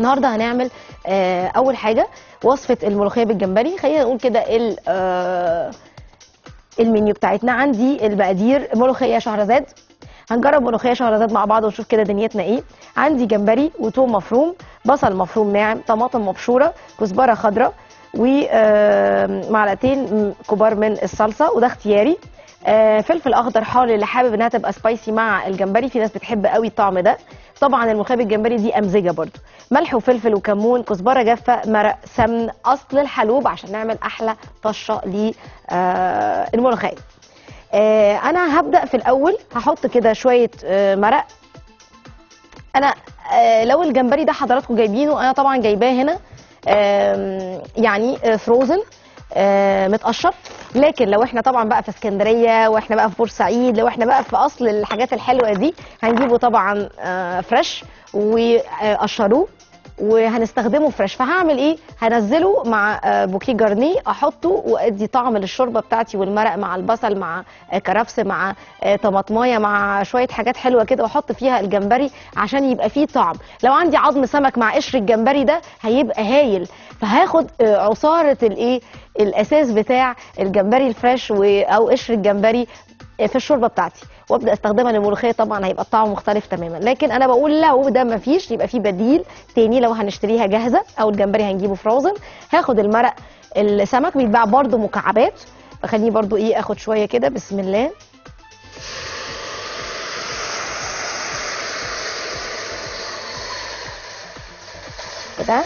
النهارده هنعمل اول حاجه وصفه الملوخيه بالجمبري. خلينا نقول كده المنيو بتاعتنا. عندي المقادير: ملوخيه شهرزاد، هنجرب ملوخيه شهرزاد مع بعض ونشوف كده دنيتنا ايه. عندي جمبري وتوم مفروم، بصل مفروم ناعم، طماطم مبشوره، كزبره خضراء، ومعلقتين كبار من الصلصه وده اختياري، فلفل اخضر حار اللي حابب انها تبقى سبايسي مع الجمبري، في ناس بتحب قوي الطعم ده. طبعا الملوخيه بالجمبري دي امزجه برده، ملح وفلفل وكمون، كزبره جافه، مرق، سمن، اصل الحلوب عشان نعمل احلى طشه للملوخيه. انا هبدا في الاول هحط كده شويه مرق. انا لو الجمبري ده حضراتكم جايبينه، انا طبعا جايباه هنا يعني فروزن متقشر، لكن لو احنا طبعا بقى في اسكندريه واحنا بقى في بورسعيد، لو احنا بقى في اصل الحاجات الحلوه دي، هنجيبه طبعا فريش وقشروه وهنستخدمه فريش. فهعمل ايه؟ هنزله مع بوكيه جرنيه، احطه وادي طعم للشوربه بتاعتي والمرق مع البصل مع كرفس مع طماطمايه مع شويه حاجات حلوه كده، واحط فيها الجمبري عشان يبقى فيه طعم. لو عندي عظم سمك مع قشر الجمبري ده هيبقى هايل، فهاخد عصاره الاساس بتاع الجمبري الفريش او قشر الجمبري في الشوربه بتاعتي، وابدا استخدمها للملوخيه. طبعا هيبقى الطعم مختلف تماما، لكن انا بقول لو ده مفيش يبقى في بديل تاني. لو هنشتريها جاهزه او الجمبري هنجيبه فروزن، هاخد المرق السمك بيتباع برده مكعبات، بخليه برده اخد شويه كده. بسم الله. كده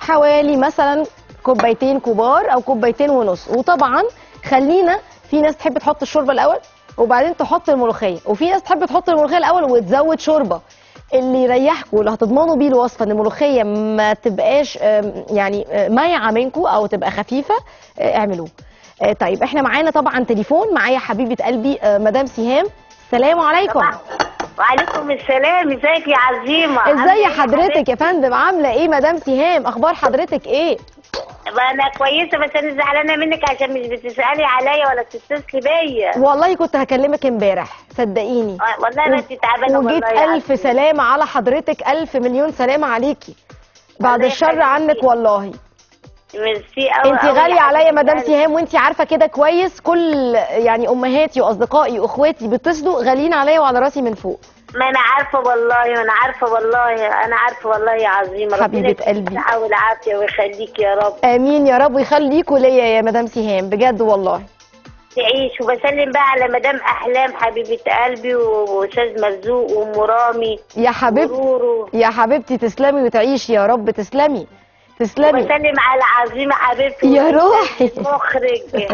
حوالي مثلا كوبايتين كبار او كوبايتين ونص. وطبعا خلينا، في ناس تحب تحط الشوربه الاول وبعدين تحط الملوخيه، وفي ناس تحب تحط الملوخيه الاول وتزود شوربه. اللي يريحكم واللي هتضمنوا بيه الوصفه ان الملوخيه ما تبقاش يعني مايعه منكم او تبقى خفيفه، اعملوه. طيب احنا معانا طبعا تليفون، معايا حبيبه قلبي مدام سهام. السلام عليكم. وعليكم السلام. ازيك يا عزيمه؟ ازي حضرتك يا فندم؟ عامله ايه مدام سهام؟ اخبار حضرتك ايه؟ انا كويسه، بس انا زعلانه منك عشان مش بتسالي عليا ولا بتتصلي بيا. والله كنت هكلمك امبارح صدقيني. والله انا تعبانه والله. وجيت الف سلامه على حضرتك، الف مليون سلامه عليكي بعد الشر عنك والله. ميرسي قوي. انت غاليه عليا مدام سهام، وانت عارفه كده كويس. كل يعني امهاتي واصدقائي واخواتي بيتصلوا غاليين عليا وعلى راسي من فوق. ما انا عارفه والله، ما انا عارفه والله، انا عارفه والله يا عظيمه. حبيبه قلبي، الصحه والعافيه ويخليك يا رب. امين يا رب، ويخليكوا ليا يا مدام سهام بجد والله. تعيش. وبسلم بقى على مدام احلام حبيبه قلبي واستاذ مرزوق وام رامي يا حبيبتي. يا حبيبتي تسلمي وتعيشي يا رب. تسلمي تسلمي. وبسلم على عظيمه حبيبتي يا روحي مخرج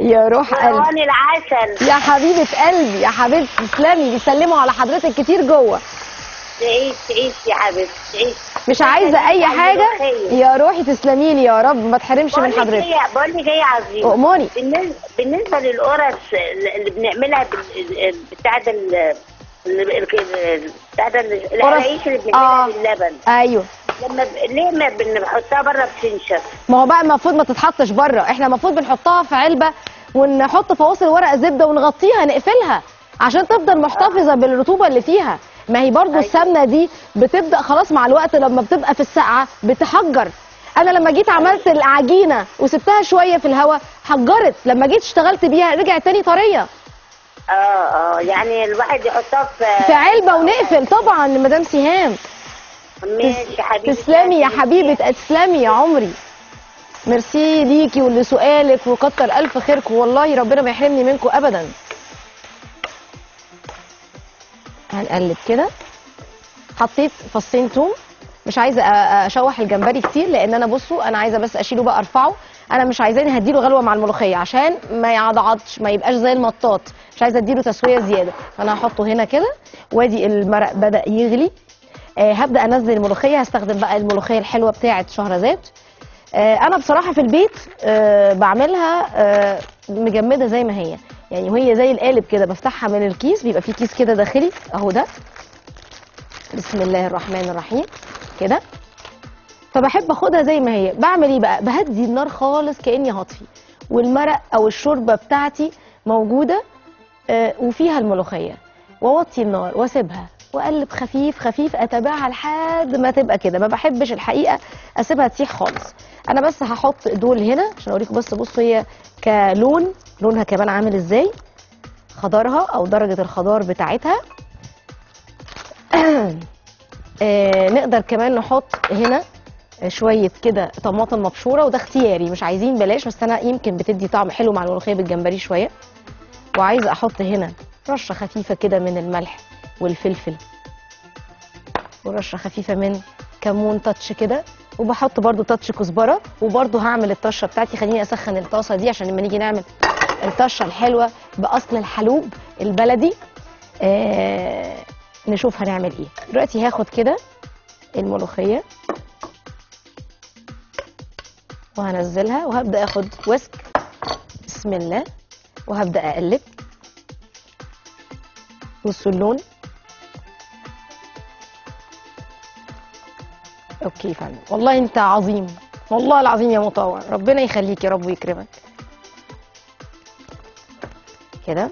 يا روح قلبي روان العسل يا حبيبه قلبي يا حبيبتي. تسلمي. بيسلموا على حضرتك كتير جوه. تعيش تعيش يا حبيبتي تعيش. مش عايزه اي حاجه يا روحي. تسلمي لي يا رب، ما تحرمش من حضرتك. بقول لك ايه يا عظيمه؟ اؤمري. بالنسبه للقرص اللي بنعملها بتاع ده بتاع ده القرايش اللي بنعملها باللبن، ايوه، لما ليه ما بنحطها بره بتنشف؟ ما هو بقى المفروض ما تتحطش بره، احنا المفروض بنحطها في علبه ونحط فواصل ورق زبده ونغطيها نقفلها عشان تفضل محتفظه بالرطوبه اللي فيها. ما هي برضو السمنه دي بتبدا خلاص مع الوقت لما بتبقى في السقعه بتحجر. انا لما جيت عملت العجينه وسبتها شويه في الهواء حجرت، لما جيت اشتغلت بيها رجعت تاني طريه. يعني الواحد يحطها في علبه ونقفل طبعا مدام سهام. ماشي حبيبتي. تسلمي يا حبيبه، تسلمي يا عمري. ميرسي ليكي ولسؤالك، وكتر الف خيركم والله، ربنا ما يحرمني منكم ابدا. هنقلب كده. حطيت فصين ثوم، مش عايزه اشوح الجمبري كتير لان انا بصوا انا عايزه بس اشيله بقى ارفعه. انا مش عايزاني هديله غلوه مع الملوخيه عشان ما يعضعضش، ما يبقاش زي المطاط، مش عايزه اديله تسويه زياده. فانا هحطه هنا كده. وادي المرق بدا يغلي. هبدأ أنزل الملوخية. هستخدم بقى الملوخية الحلوة بتاعة شهرزاد. أنا بصراحة في البيت بعملها مجمدة زي ما هي، يعني وهي زي القالب كده، بفتحها من الكيس، بيبقى فيه كيس كده داخلي أهو ده. بسم الله الرحمن الرحيم كده. فبحب أخدها زي ما هي. بعمل إيه بقى؟ بهدي النار خالص كأني هطفي، والمرق أو الشوربة بتاعتي موجودة وفيها الملوخية، وأوطي النار وأسيبها واقلب خفيف خفيف، اتابعها لحد ما تبقى كده. ما بحبش الحقيقه اسيبها تسيح خالص، انا بس هحط دول هنا عشان اوريكم. بس بصوا هي كلون، لونها كمان عامل ازاي، خضارها او درجه الخضار بتاعتها. نقدر كمان نحط هنا شويه كده طماطم مبشوره، وده اختياري مش عايزين بلاش، بس انا يمكن بتدي طعم حلو مع الملوخيه بالجمبري شويه. وعايزه احط هنا رشه خفيفه كده من الملح والفلفل، ورشه خفيفه من كمون تاتش كده، وبحط برده تاتش كزبره، وبرده هعمل الطشه بتاعتي. خليني اسخن الطاسه دي عشان لما نيجي نعمل الطشه الحلوه باصل الحلوب البلدي نشوف هنعمل ايه. دلوقتي هاخد كده الملوخيه وهنزلها، وهبدا اخد وسك، بسم الله، وهبدا اقلب. بصوا اللون، اوكي يا فندم، والله انت عظيم، والله العظيم يا مطوع، ربنا يخليك يا رب ويكرمك. كده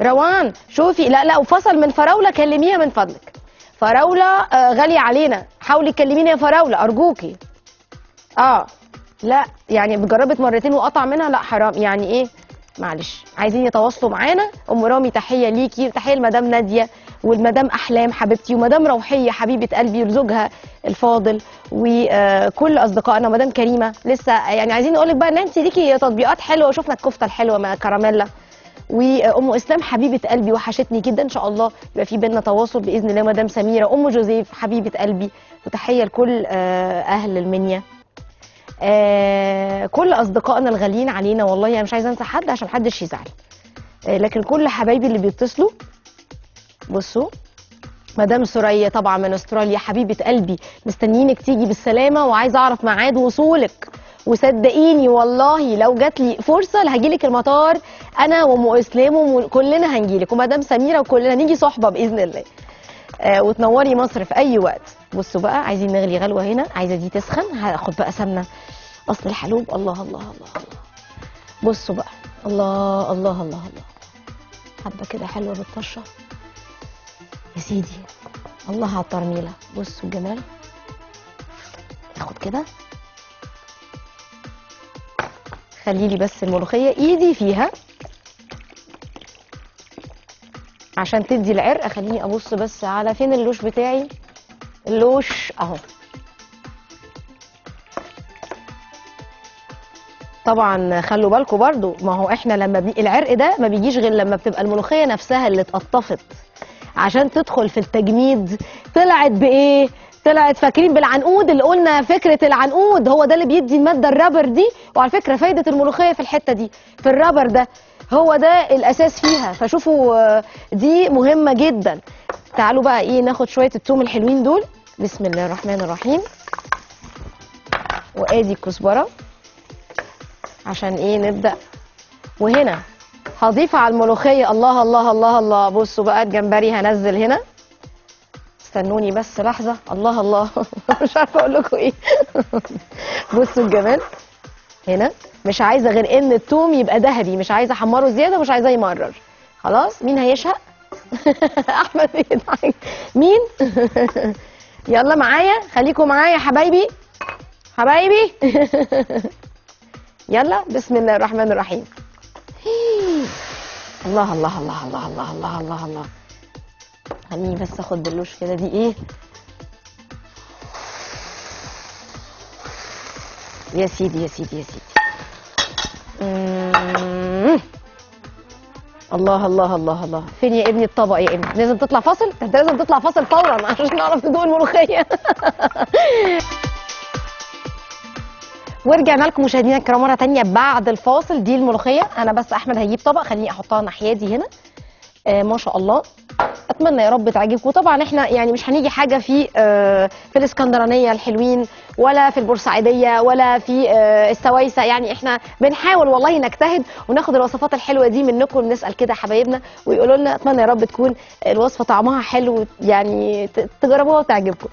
روان شوفي، لا لا، وفصل من فراوله، كلميها من فضلك، فراوله غاليه علينا، حاولي تكلميني يا فراوله ارجوكي. لا يعني جربت مرتين وقطع منها، لا حرام يعني ايه، معلش. عايزين يتواصلوا معانا، ام رامي تحيه ليكي، تحيه لمدام ناديه والمدام احلام حبيبتي، ومدام روحيه حبيبه قلبي وزوجها الفاضل، وكل اصدقائنا، مدام كريمه لسه. يعني عايزين نقول لك بقى ان انت ليكي تطبيقات حلوه، وشفنا الكفته الحلوه مع كراميلا، وام اسلام حبيبه قلبي وحشتني جدا، ان شاء الله يبقى في بينا تواصل باذن الله. مدام سميره، ام جوزيف حبيبه قلبي، وتحيه لكل اهل المنيا، كل اصدقائنا الغاليين علينا، والله انا يعني مش عايزه انسى حد عشان محدش يزعل، لكن كل حبايبي اللي بيتصلوا. بصوا مدام سريه طبعا من استراليا حبيبه قلبي، مستنيينك تيجي بالسلامه، وعايزه اعرف ميعاد وصولك، وصدقيني والله لو جات لي فرصه هجيلك المطار انا وام اسلام وكلنا هنجيلك، ومدام سميره وكلنا نيجي صحبه باذن الله، وتنوري مصر في اي وقت. بصوا بقى عايزين نغلي غلوه هنا، عايزه دي تسخن، هاخد بقى سمنه اصل الحلوب. الله الله الله الله، بصوا بقى، الله الله الله الله، حبه كده حلوه بالطشه يا سيدي، الله على الترميله. بصوا الجمال، اخد كده، خليلي بس الملوخيه ايدي فيها عشان تدي العرق. خليني ابص بس على فين اللوش بتاعي، اللوش اهو. طبعا خلوا بالكم برضو، ما هو احنا لما العرق ده ما بيجيش غير لما بتبقى الملوخيه نفسها اللي اتقطفت عشان تدخل في التجميد. طلعت بايه؟ طلعت فاكرين بالعنقود، اللي قلنا فكره العنقود هو ده اللي بيدي الماده الرابر دي. وعلى فكره فايده الملوخيه في الحته دي، في الرابر ده، هو ده الاساس فيها، فشوفوا دي مهمه جدا. تعالوا بقى ايه، ناخد شويه التوم الحلوين دول، بسم الله الرحمن الرحيم، وادي الكزبره عشان ايه نبدا. وهنا هضيف على الملوخيه، الله الله الله الله، بصوا بقى الجمبري هنزل هنا، استنوني بس لحظه، الله الله مش عارفه اقول لكم ايه بصوا الجمال هنا، مش عايزه غير ان الثوم يبقى ذهبي، مش عايزه احمره زياده، مش عايزاه يمرر خلاص. مين هيشهق احمد بيضحك مين يلا معايا، خليكم معايا حبايبي حبايبي يلا بسم الله الرحمن الرحيم. الله الله الله الله الله الله الله الله، خليني بس اخد باللوش كده، دي ايه يا سيدي يا سيدي يا سيدي. الله الله الله الله، فين يا ابني الطبق يا ابني؟ لازم تطلع فاصل، انت لازم تطلع فاصل فورا عشان نعرف ندوق الملوخيه ورجعنا لكم مشاهدينا الكرام مره ثانيه بعد الفاصل. دي الملوخيه، انا بس احمد هيجيب طبق، خليني احطها ناحيه دي هنا. ما شاء الله، اتمنى يا رب تعجبكم. وطبعا احنا يعني مش هنيجي حاجه في الاسكندرانيه الحلوين، ولا في البورسعيديه، ولا في السويسه، يعني احنا بنحاول والله نجتهد وناخد الوصفات الحلوه دي منكم، نسال كده حبايبنا ويقولوا لنا. اتمنى يا رب تكون الوصفه طعمها حلو، يعني تجربوها وتعجبكم.